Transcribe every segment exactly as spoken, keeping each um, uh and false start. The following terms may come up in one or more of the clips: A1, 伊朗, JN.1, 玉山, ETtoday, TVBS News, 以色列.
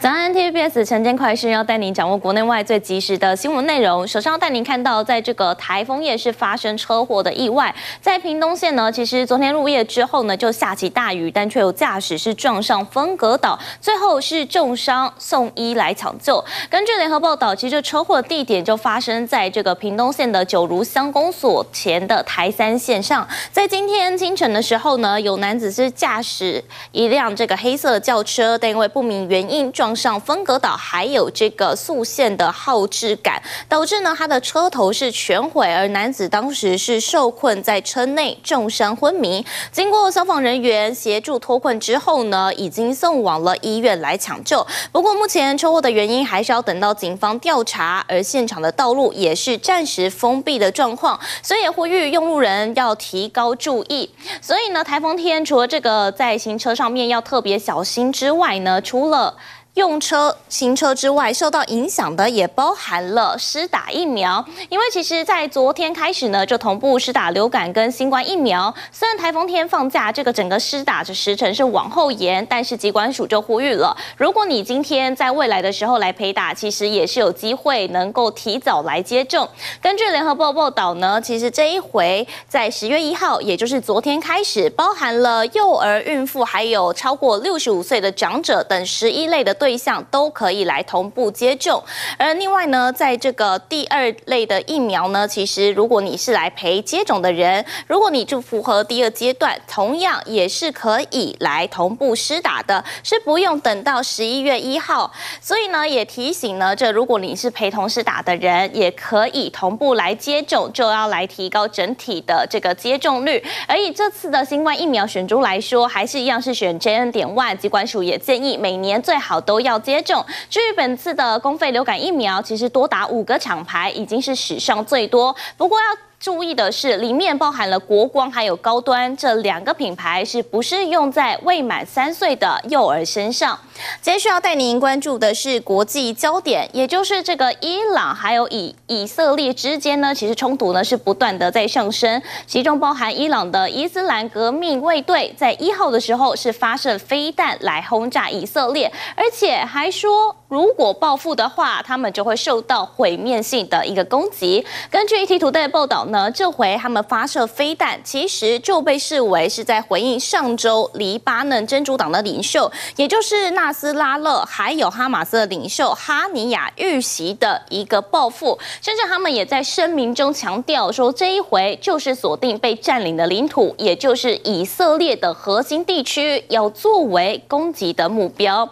早安 T V B S 晨间快讯要带您掌握国内外最及时的新闻内容。首先要带您看到，在这个台风夜是发生车祸的意外，在屏东县呢，其实昨天入夜之后呢，就下起大雨，但却有驾驶是撞上分隔岛，最后是重伤送医来抢救。根据联合报道，其实这车祸的地点就发生在这个屏东县的九如乡公所前的台三线上。在今天清晨的时候呢，有男子是驾驶一辆这个黑色的轿车，但因为不明原因撞。 上分隔岛还有这个速限的号志杆，导致呢他的车头是全毁，而男子当时是受困在车内，重伤昏迷。经过消防人员协助脱困之后呢，已经送往了医院来抢救。不过目前车祸的原因还是要等到警方调查，而现场的道路也是暂时封闭的状况，所以也呼吁用路人要提高注意。所以呢，台风天除了这个在行车上面要特别小心之外呢，除了 用车、行车之外，受到影响的也包含了施打疫苗，因为其实，在昨天开始呢，就同步施打流感跟新冠疫苗。虽然台风天放假，这个整个施打的时程是往后延，但是疾管署就呼吁了，如果你今天在未来的时候来陪打，其实也是有机会能够提早来接种。根据联合报报道呢，其实这一回在十月一号，也就是昨天开始，包含了幼儿、孕妇，还有超过六十五岁的长者等十一类的对象。 对象都可以来同步接种，而另外呢，在这个第二类的疫苗呢，其实如果你是来陪接种的人，如果你就符合第二阶段，同样也是可以来同步施打的，是不用等到十一月一号。所以呢，也提醒呢，这如果你是陪同施打的人，也可以同步来接种，就要来提高整体的这个接种率。而以这次的新冠疫苗选株来说，还是一样是选 J N 点 一， 疾管署也建议每年最好都 要接种。至于本次的公费流感疫苗，其实多达五个厂牌，已经是史上最多。不过要 注意的是，里面包含了国光还有高端这两个品牌，是不适用在未满三岁的幼儿身上。接续要带您关注的是国际焦点，也就是这个伊朗还有以以色列之间呢，其实冲突呢是不断的在上升，其中包含伊朗的伊斯兰革命卫队在一号的时候是发射飞弹来轰炸以色列，而且还说如果报复的话，他们就会受到毁灭性的一个攻击。根据 E T Today 的报道 呢，这回他们发射飞弹，其实就被视为是在回应上周黎巴嫩真主党的领袖，也就是纳斯拉勒，还有哈马斯的领袖哈尼亚遇袭的一个报复。甚至他们也在声明中强调说，这一回就是锁定被占领的领土，也就是以色列的核心地区，要作为攻击的目标。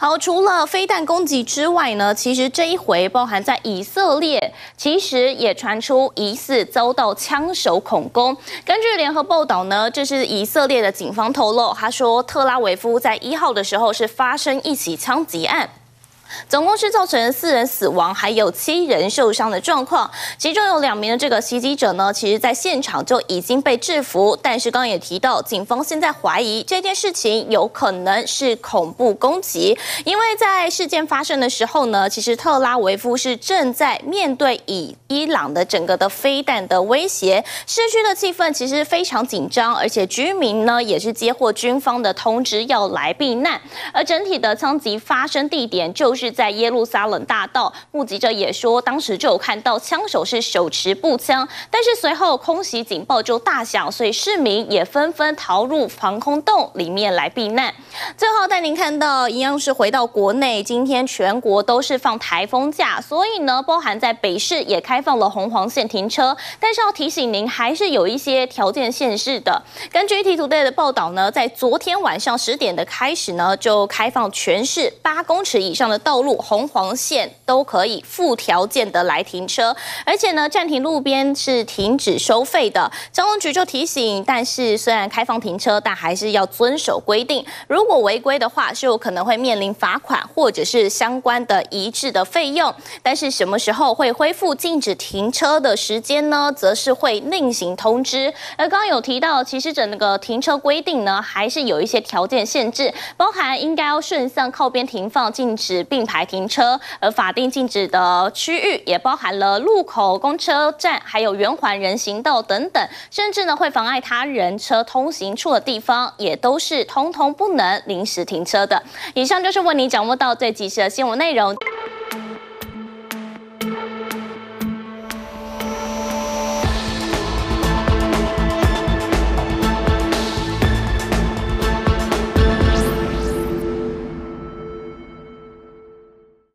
好，除了飞弹攻击之外呢，其实这一回包含在以色列，其实也传出疑似 遭到枪手恐攻。根据联合报道呢，这是以色列的警方透露，他说特拉维夫在一号的时候是发生一起枪击案， 总共是造成四人死亡，还有七人受伤的状况。其中有两名的这个袭击者呢，其实在现场就已经被制服。但是刚刚也提到，警方现在怀疑这件事情有可能是恐怖攻击，因为在事件发生的时候呢，其实特拉维夫是正在面对以伊朗的整个的飞弹的威胁，市区的气氛其实非常紧张，而且居民呢也是接获军方的通知要来避难，而整体的枪击发生地点就是 是在耶路撒冷大道，目击者也说，当时就有看到枪手是手持步枪，但是随后空袭警报就大响，所以市民也纷纷逃入防空洞里面来避难。最后带您看到，一样是回到国内，今天全国都是放台风假，所以呢，包含在北市也开放了红黄线停车，但是要提醒您，还是有一些条件限制的。根据 E T Today 的报道呢，在昨天晚上十点的开始呢，就开放全市八公尺以上的道路 道路红黄线都可以附条件的来停车，而且呢，暂停路边是停止收费的。交通局就提醒，但是虽然开放停车，但还是要遵守规定。如果违规的话，是有可能会面临罚款或者是相关的移置的费用。但是什么时候会恢复禁止停车的时间呢？则是会另行通知。而刚刚有提到，其实整个停车规定呢，还是有一些条件限制，包含应该要顺向靠边停放，禁止并 并并排停车，而法定禁止的区域也包含了路口、公车站，还有圆环人行道等等，甚至呢会妨碍他人车通行处的地方，也都是通通不能临时停车的。以上就是为您掌握到最及时的新闻内容。